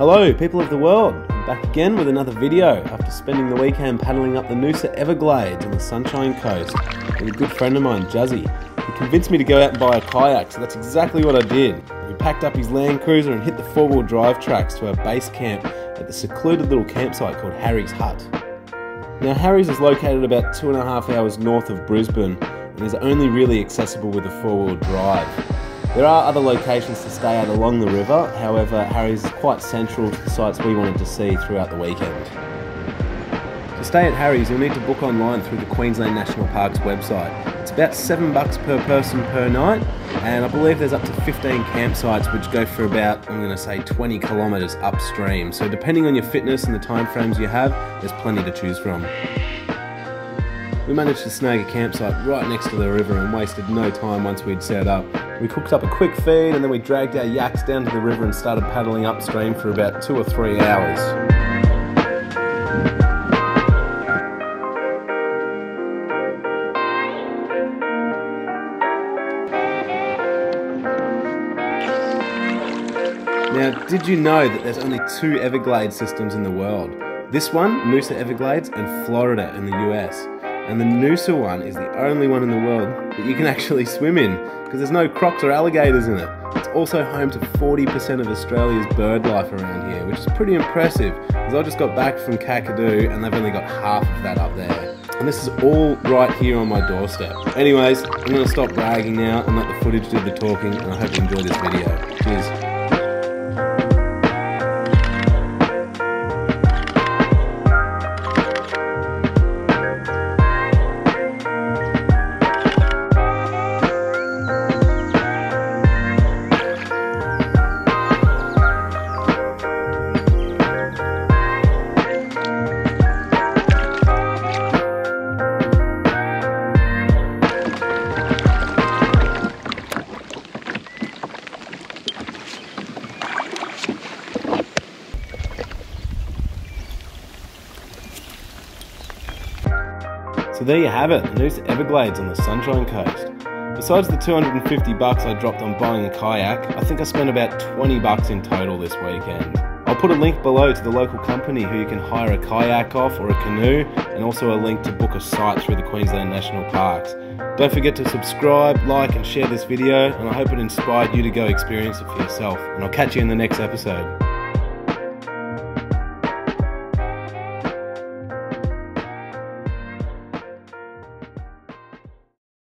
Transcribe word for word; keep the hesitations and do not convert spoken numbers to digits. Hello people of the world, I'm back again with another video after spending the weekend paddling up the Noosa Everglades on the Sunshine Coast with a good friend of mine, Jazzy. He convinced me to go out and buy a kayak, so that's exactly what I did. We packed up his Land Cruiser and hit the four-wheel drive tracks to our base camp at the secluded little campsite called Harry's Hut. Now Harry's is located about two and a half hours north of Brisbane and is only really accessible with a four-wheel drive. There are other locations to stay at along the river, however Harry's is quite central to the sites we wanted to see throughout the weekend. To stay at Harry's you'll need to book online through the Queensland National Parks website. It's about seven bucks per person per night, and I believe there's up to fifteen campsites which go for about, I'm going to say, twenty kilometres upstream, so depending on your fitness and the time frames you have, there's plenty to choose from. We managed to snag a campsite right next to the river and wasted no time once we'd set up. We cooked up a quick feed and then we dragged our yaks down to the river and started paddling upstream for about two or three hours. Now, did you know that there's only two Everglades systems in the world? This one, Noosa Everglades, and Florida in the U S. And the Noosa one is the only one in the world that you can actually swim in, because there's no crocs or alligators in it. It's also home to forty percent of Australia's bird life around here, which is pretty impressive, because I just got back from Kakadu and they've only got half of that up there. And this is all right here on my doorstep. Anyways, I'm going to stop bragging now and let the footage do the talking, and I hope you enjoy this video. Cheers. So there you have it, the Noosa Everglades on the Sunshine Coast. Besides the two hundred and fifty bucks I dropped on buying a kayak, I think I spent about twenty bucks in total this weekend. I'll put a link below to the local company who you can hire a kayak off or a canoe, and also a link to book a site through the Queensland National Parks. Don't forget to subscribe, like and share this video, and I hope it inspired you to go experience it for yourself, and I'll catch you in the next episode.